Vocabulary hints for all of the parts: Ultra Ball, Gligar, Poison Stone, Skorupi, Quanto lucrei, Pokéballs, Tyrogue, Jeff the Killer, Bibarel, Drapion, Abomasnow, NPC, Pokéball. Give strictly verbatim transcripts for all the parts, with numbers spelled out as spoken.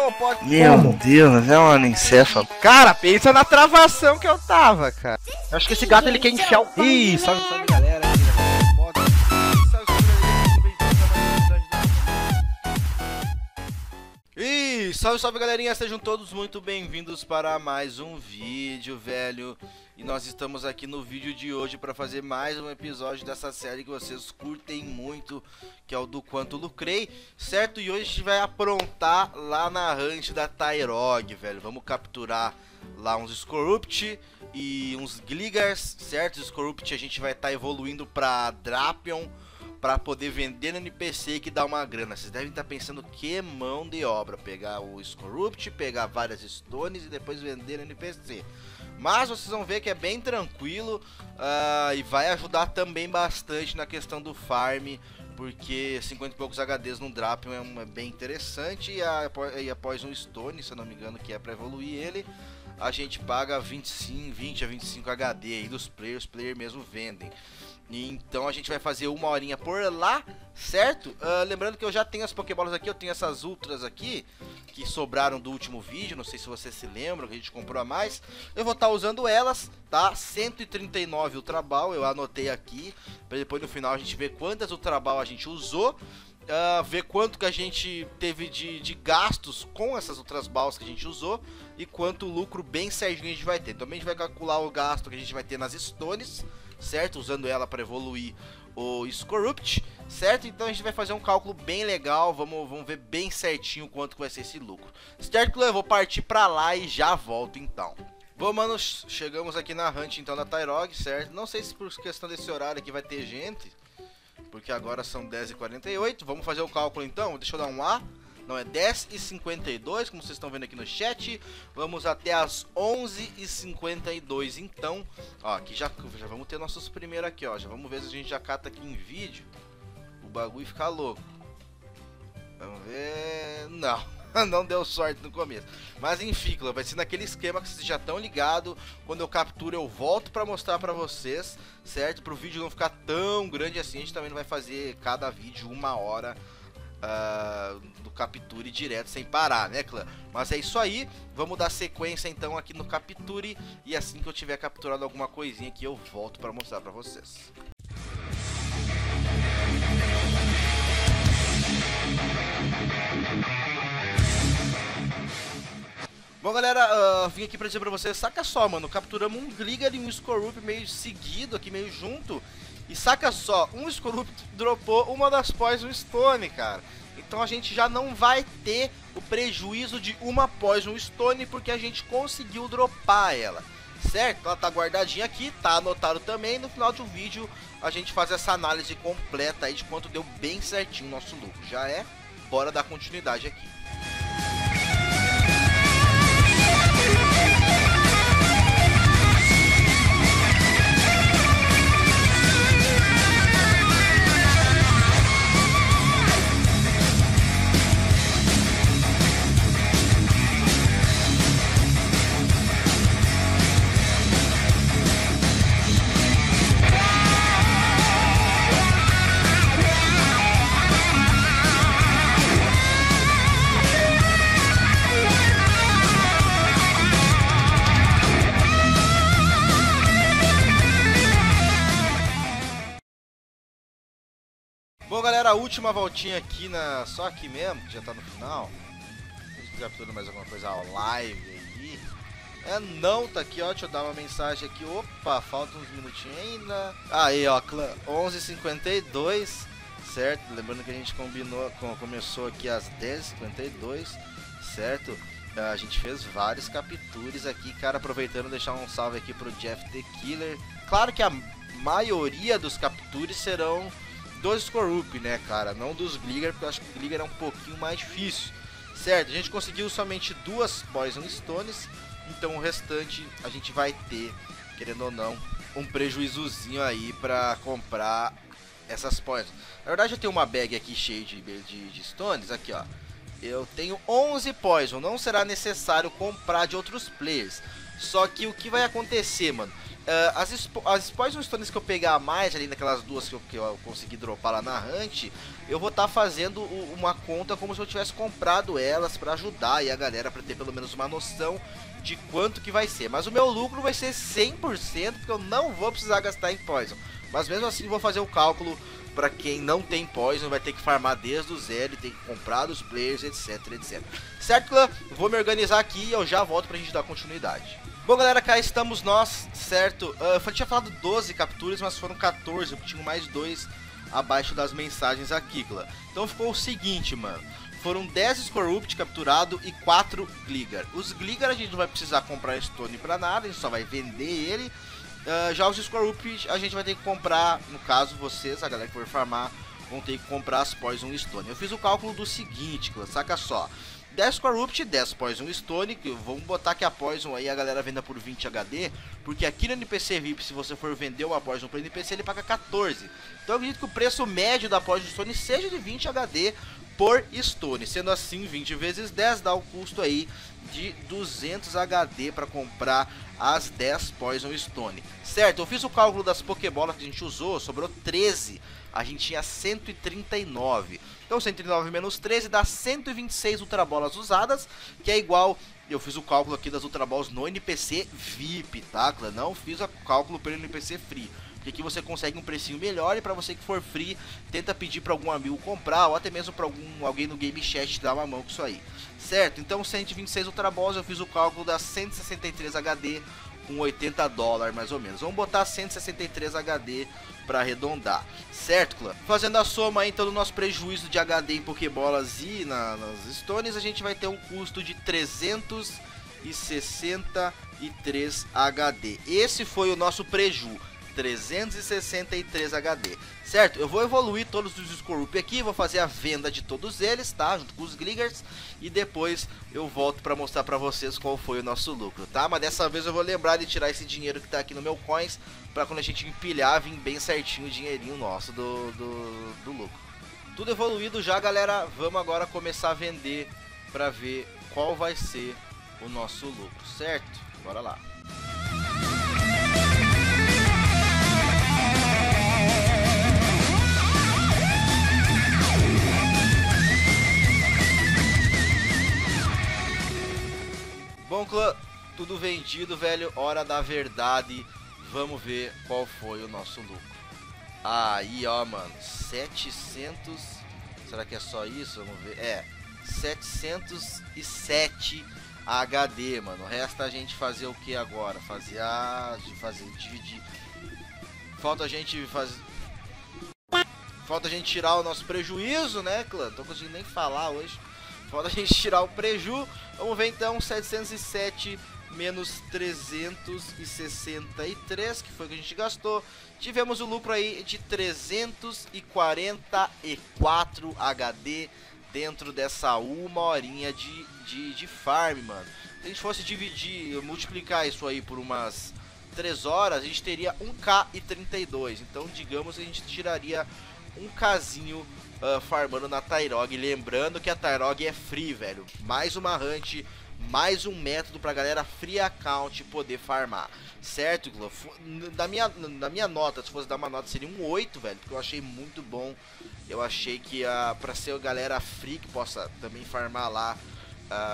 não pode. Meu Como? Deus, é um anencéfalo. Cara, pensa na travação que eu tava, cara. Eu acho que esse gato ele quer enfiar o... Ih, salve, salve, galera. E salve, salve, galerinha, sejam todos muito bem-vindos para mais um vídeo, velho. E nós estamos aqui no vídeo de hoje para fazer mais um episódio dessa série que vocês curtem muito, que é o do Quanto Lucrei, certo? E hoje a gente vai aprontar lá na ranch da Tyrogue, velho. Vamos capturar lá uns Skorupi e uns Gligars, certo? Os Skorupi a gente vai estar tá evoluindo para Drapion, pra poder vender no N P C que dá uma grana. Vocês devem estar pensando que mão de obra. Pegar o Skorupi, pegar várias stones e depois vender no N P C. Mas vocês vão ver que é bem tranquilo uh, e vai ajudar também bastante na questão do farm. Porque cinquenta e poucos H Ds no Drapion é, uma, é bem interessante. E, a, e após um Stone, se eu não me engano, que é pra evoluir ele, a gente paga vinte e cinco, vinte a vinte e cinco H D aí dos players, os players mesmo vendem. Então a gente vai fazer uma horinha por lá, certo? Uh, lembrando que eu já tenho as Pokéballs aqui, eu tenho essas Ultras aqui, que sobraram do último vídeo, não sei se vocês se lembram, que a gente comprou a mais. Eu vou estar tá usando elas, tá? cento e trinta e nove Ultra Ball, eu anotei aqui, pra depois no final a gente ver quantas Ultra Ball a gente usou. Uh, ver quanto que a gente teve de, de gastos com essas outras balls que a gente usou e quanto lucro bem certinho a gente vai ter. Também a gente vai calcular o gasto que a gente vai ter nas stones, certo? Usando ela para evoluir o Skorupi, certo? Então a gente vai fazer um cálculo bem legal, vamos, vamos ver bem certinho quanto que vai ser esse lucro. Certo, eu vou partir para lá e já volto então. Bom, mano, chegamos aqui na hunt então da Tyrogue, certo? Não sei se por questão desse horário aqui vai ter gente, porque agora são dez e quarenta e oito, vamos fazer o cálculo então, deixa eu dar um A, não, é dez e cinquenta e dois, como vocês estão vendo aqui no chat, vamos até as onze e cinquenta e dois, então, ó, aqui já, já vamos ter nossos primeiros aqui, ó, já vamos ver se a gente já cata aqui em vídeo, o bagulho fica louco, vamos ver, não. Não deu sorte no começo. Mas enfim, vai ser naquele esquema que vocês já estão ligados. Quando eu capturo eu volto pra mostrar pra vocês, certo? Pro vídeo não ficar tão grande assim. A gente também não vai fazer cada vídeo uma hora uh, do capture direto sem parar, né, clã? Mas é isso aí. Vamos dar sequência então aqui no capture. E assim que eu tiver capturado alguma coisinha aqui eu volto pra mostrar pra vocês. Bom, galera, uh, vim aqui pra dizer pra vocês, saca só, mano, capturamos um Gligar e um Skorupi meio seguido aqui, meio junto. E saca só, um Skorupi dropou uma das Poison Stone, cara. Então a gente já não vai ter o prejuízo de uma Poison Stone, porque a gente conseguiu dropar ela, certo? Ela tá guardadinha aqui, tá anotado também. No final do vídeo a gente faz essa análise completa aí de quanto deu bem certinho o nosso lucro. Já é, bora dar continuidade aqui. Bom, galera, a última voltinha aqui, na só aqui mesmo, que já tá no final. Se quiser capturar mais alguma coisa ao live aí. É, não, tá aqui, ó, deixa eu dar uma mensagem aqui. Opa, falta uns minutinhos ainda. Aí, ó, onze e cinquenta e dois, certo? Lembrando que a gente combinou, começou aqui às dez e cinquenta e dois, certo? A gente fez vários captures aqui, cara, aproveitando deixar um salve aqui pro Jeff the Killer. Claro que a maioria dos captures serão dos Skorupi, né, cara, não dos Gligar, porque eu acho que o Gligar é um pouquinho mais difícil, certo? A gente conseguiu somente duas Poison Stones, então o restante a gente vai ter, querendo ou não, um prejuízozinho aí pra comprar essas Poison. Na verdade eu tenho uma bag aqui cheia de, de, de Stones, aqui ó, eu tenho onze Poison, não será necessário comprar de outros players, só que o que vai acontecer, mano? Uh, as, as Poison Stones que eu pegar a mais ali, naquelas duas que eu, que eu consegui dropar lá na Hunt, eu vou estar tá fazendo o, uma conta como se eu tivesse comprado elas para ajudar aí a galera, para ter pelo menos uma noção de quanto que vai ser. Mas o meu lucro vai ser cem por cento, porque eu não vou precisar gastar em Poison. Mas mesmo assim vou fazer o cálculo para quem não tem Poison, vai ter que farmar desde o zero, tem que comprar os players, etc, et cetera. Certo, clã? Vou me organizar aqui e eu já volto pra gente dar continuidade. Bom, galera, cá estamos nós, certo? Uh, eu tinha falado doze capturas, mas foram quatorze, eu tinha mais dois abaixo das mensagens aqui, clã. Então ficou o seguinte, mano. Foram dez Skorupi capturado e quatro Gligar. Os Gligar a gente não vai precisar comprar Stone pra nada, a gente só vai vender ele. Uh, já os Skorupi a gente vai ter que comprar, no caso vocês, a galera que for farmar, vão ter que comprar as Poison Stone. Eu fiz o cálculo do seguinte, clã, saca só. dez Skorupi, dez Poison Stone, que vamos botar que a Poison aí a galera venda por vinte H D, porque aqui no N P C V I P, se você for vender uma Poison para o N P C, ele paga quatorze. Então eu acredito que o preço médio da Poison Stone seja de vinte H D por Stone, sendo assim vinte vezes dez dá o custo aí de duzentos H D para comprar as dez Poison Stone. Certo, eu fiz o cálculo das Pokébolas que a gente usou, sobrou treze. A gente tinha cento e trinta e nove. Então cento e trinta e nove menos treze dá cento e vinte e seis Ultra Bolas usadas, que é igual, eu fiz o cálculo aqui das Ultra Balls no N P C V I P, tá, clã? Não fiz o cálculo pelo N P C Free, porque aqui você consegue um precinho melhor, e pra você que for Free, tenta pedir pra algum amigo comprar, ou até mesmo pra algum, alguém no Game Chat dar uma mão com isso aí. Certo, então cento e vinte e seis Ultra Balls, eu fiz o cálculo das cento e sessenta e três H D com oitenta dólares mais ou menos. Vamos botar cento e sessenta e três H D para arredondar, certo, clã? Fazendo a soma aí, então, do nosso prejuízo de H D em Pokébolas e na, nas Stones, a gente vai ter um custo de trezentos e sessenta e três H D. Esse foi o nosso preju, trezentos e sessenta e três H D, certo? Eu vou evoluir todos os Skorupi aqui, vou fazer a venda de todos eles, tá? Junto com os Gligars, e depois eu volto pra mostrar pra vocês qual foi o nosso lucro, tá? Mas dessa vez eu vou lembrar de tirar esse dinheiro que tá aqui no meu Coins, pra quando a gente empilhar, vir bem certinho o dinheirinho nosso do, do, do lucro. Tudo evoluído já, galera, vamos agora começar a vender pra ver qual vai ser o nosso lucro, certo? Bora lá. Bom, clã, tudo vendido, velho, hora da verdade, vamos ver qual foi o nosso lucro. Aí, ó, mano, setecentos, será que é só isso? Vamos ver, é, setecentos e sete H D, mano, resta a gente fazer o que agora? Fazer a, fazer, dividir, falta a gente fazer, falta a gente tirar o nosso prejuízo, né, clã, não tô conseguindo nem falar hoje. Falta a gente tirar o preju, vamos ver então, setecentos e sete menos trezentos e sessenta e três, que foi o que a gente gastou. Tivemos um lucro aí de trezentos e quarenta e quatro H D dentro dessa uma horinha de, de, de farm, mano. Se a gente fosse dividir, multiplicar isso aí por umas três horas, a gente teria um K e trinta e dois, então digamos que a gente tiraria um casinho Uh, farmando na Tyrogue, lembrando que a Tyrogue é free, velho, mais uma hunt, mais um método pra galera free account poder farmar, certo, clã? Na minha, na minha nota, se fosse dar uma nota seria um oito, velho, porque eu achei muito bom, eu achei que uh, pra ser a galera free que possa também farmar lá,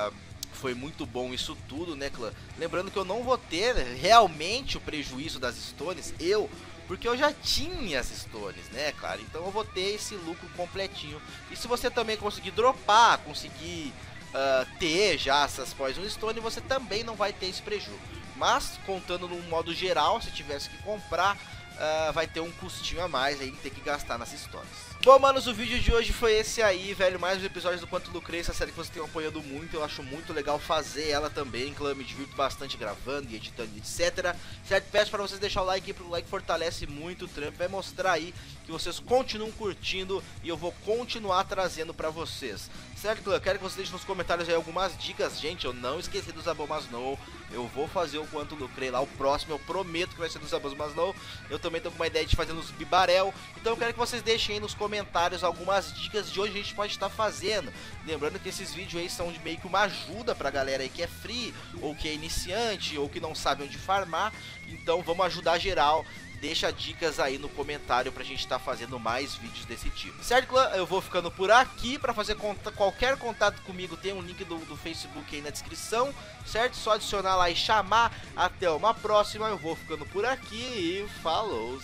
uh, foi muito bom isso tudo, né, clã? Lembrando que eu não vou ter realmente o prejuízo das Stones, eu... porque eu já tinha as Stones, né, cara? Então eu vou ter esse lucro completinho. E se você também conseguir dropar, conseguir uh, ter já essas Poison Stone, você também não vai ter esse prejuízo. Mas, contando num modo geral, se tivesse que comprar, uh, vai ter um custinho a mais aí, ter que gastar nas Stones. Bom, manos, o vídeo de hoje foi esse aí, velho. Mais um episódio do Quanto Lucrei, essa série que vocês têm apoiando muito. Eu acho muito legal fazer ela também, clã, me divirto bastante gravando e editando, et cetera. Certo? Peço para vocês deixar o like aí, porque o like fortalece muito o trampo. Vai mostrar aí que que vocês continuem curtindo e eu vou continuar trazendo pra vocês. Certo, clã? Eu quero que vocês deixem nos comentários aí algumas dicas. Gente, eu não esqueci dos Abomasnow. Eu vou fazer o quanto lucrei lá. O próximo eu prometo que vai ser dos Abomasnow. Eu também tô com uma ideia de fazer nos Bibarel. Então eu quero que vocês deixem aí nos comentários algumas dicas de onde a gente pode estar fazendo. Lembrando que esses vídeos aí são de meio que uma ajuda pra galera aí que é free, ou que é iniciante, ou que não sabe onde farmar. Então vamos ajudar geral. Deixa dicas aí no comentário pra gente estar tá fazendo mais vídeos desse tipo. Certo, clã? Eu vou ficando por aqui. Pra fazer conta, qualquer contato comigo tem um link do, do Facebook aí na descrição. Certo? Só adicionar lá e chamar. Até uma próxima. Eu vou ficando por aqui e falou!